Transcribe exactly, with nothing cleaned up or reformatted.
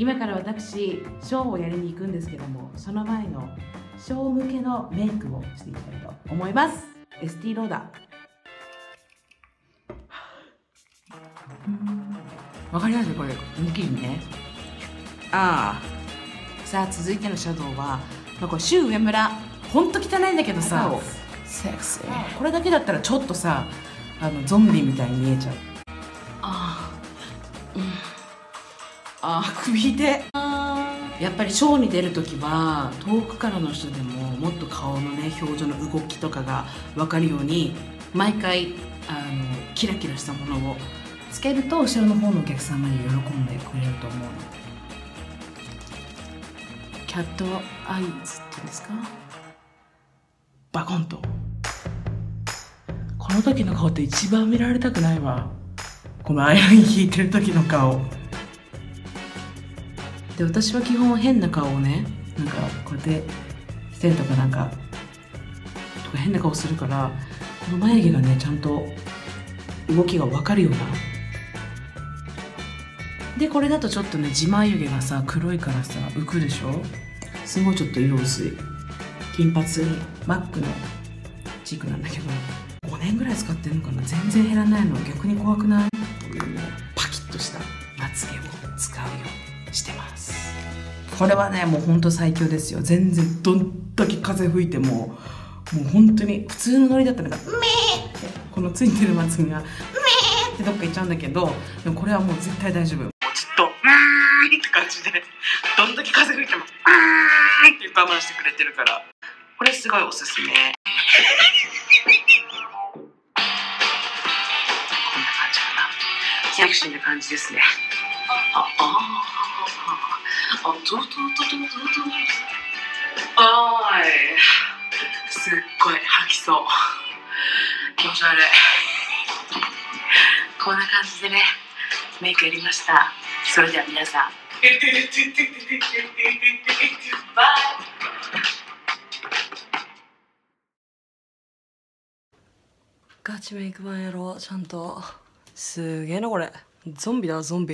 今から私ショーをやりに行くんですけども、その前のショー向けのメイクをしていきたいと思います。エスティローダー、わかりますこれ、ニキビね。ああ、さあ続いてのシャドウは、まあ、これシュウ上村、ほんと汚いんだけどさ、セクシー。これだけだったらちょっとさ、あのゾンビみたいに見えちゃう。ああ、うん、ああ、首で。やっぱりショーに出るときは遠くからの人でももっと顔のね、表情の動きとかが分かるように、毎回あのキラキラしたものをつけると後ろの方のお客様に喜んでくれると思うので。キャットアイズって言うんですか、バコンと。この時の顔って一番見られたくないわ、このアイライン引いてる時の顔で。私は基本変な顔をね、なんかこうやって線とかなんかとか変な顔するから、この眉毛がねちゃんと動きが分かるような。でこれだとちょっとね、自眉毛がさ黒いからさ浮くでしょ。すごいちょっと色薄い金髪にマックのチークなんだけど、ごねんぐらい使ってるのかな、全然減らないの。逆に怖くない？というね、パキッとしたまつげを使うようにしてます。これはねもうほんと最強ですよ。全然どんだけ風吹いてももう本当に普通のノリだったのが「メー！」ってこのついてるまつげが「メー！」ってどっか行っちゃうんだけど、でもこれはもう絶対大丈夫。って感じで、どんだけ風吹いても「うーん！」って我慢してくれてるから、これすごいおすすめ。こんな感じかな、セクシーな感じですね。あああああ、ととととととあー、すっごい吐きそう、気持ち悪い。こんな感じでねメイクやりました。それでは皆さん、バイ。ガチメイク版やろう、ちゃんと。すげえなこれ、ゾンビだゾンビ。